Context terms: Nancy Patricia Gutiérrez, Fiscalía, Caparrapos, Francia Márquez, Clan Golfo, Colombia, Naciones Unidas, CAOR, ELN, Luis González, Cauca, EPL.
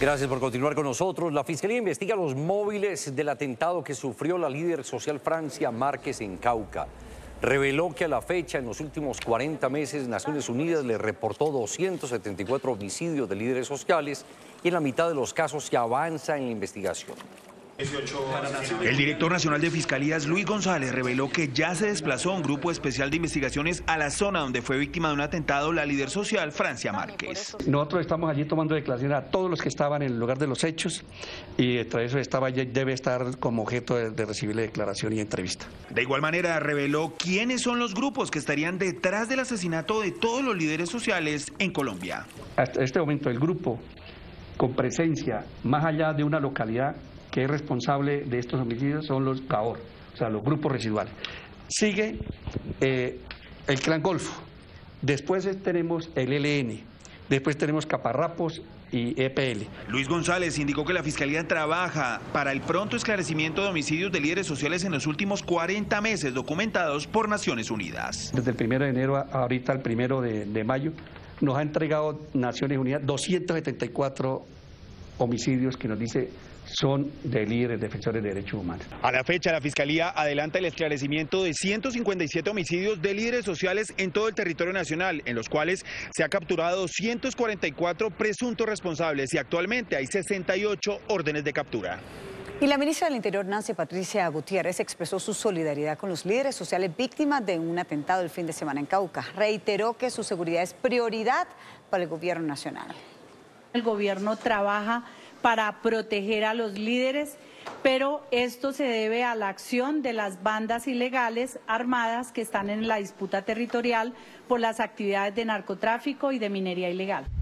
Gracias por continuar con nosotros. La Fiscalía investiga los móviles del atentado que sufrió la líder social Francia Márquez en Cauca. Reveló que a la fecha, en los últimos 40 meses, Naciones Unidas le reportó 274 homicidios de líderes sociales y en la mitad de los casos se avanza en la investigación. El director nacional de Fiscalías, Luis González, reveló que ya se desplazó un grupo especial de investigaciones a la zona donde fue víctima de un atentado la líder social Francia Márquez. Nosotros estamos allí tomando declaraciones a todos los que estaban en el lugar de los hechos y tras eso estaba, debe estar como objeto de recibirle declaración y entrevista. De igual manera reveló quiénes son los grupos que estarían detrás del asesinato de todos los líderes sociales en Colombia. Hasta este momento el grupo con presencia más allá de una localidad que es responsable de estos homicidios son los CAOR, o sea, los grupos residuales. Sigue el Clan Golfo, después tenemos el ELN, después tenemos Caparrapos y EPL. Luis González indicó que la Fiscalía trabaja para el pronto esclarecimiento de homicidios de líderes sociales en los últimos 40 meses documentados por Naciones Unidas. Desde el 1 de enero ahorita al 1 de mayo nos ha entregado Naciones Unidas 274 homicidios que nos dice son de líderes defensores de derechos humanos. A la fecha, la Fiscalía adelanta el esclarecimiento de 157 homicidios de líderes sociales en todo el territorio nacional, en los cuales se ha capturado 244 presuntos responsables y actualmente hay 68 órdenes de captura. Y la ministra del Interior, Nancy Patricia Gutiérrez, expresó su solidaridad con los líderes sociales víctimas de un atentado el fin de semana en Cauca. Reiteró que su seguridad es prioridad para el gobierno nacional. El gobierno trabaja para proteger a los líderes, pero esto se debe a la acción de las bandas ilegales armadas que están en la disputa territorial por las actividades de narcotráfico y de minería ilegal.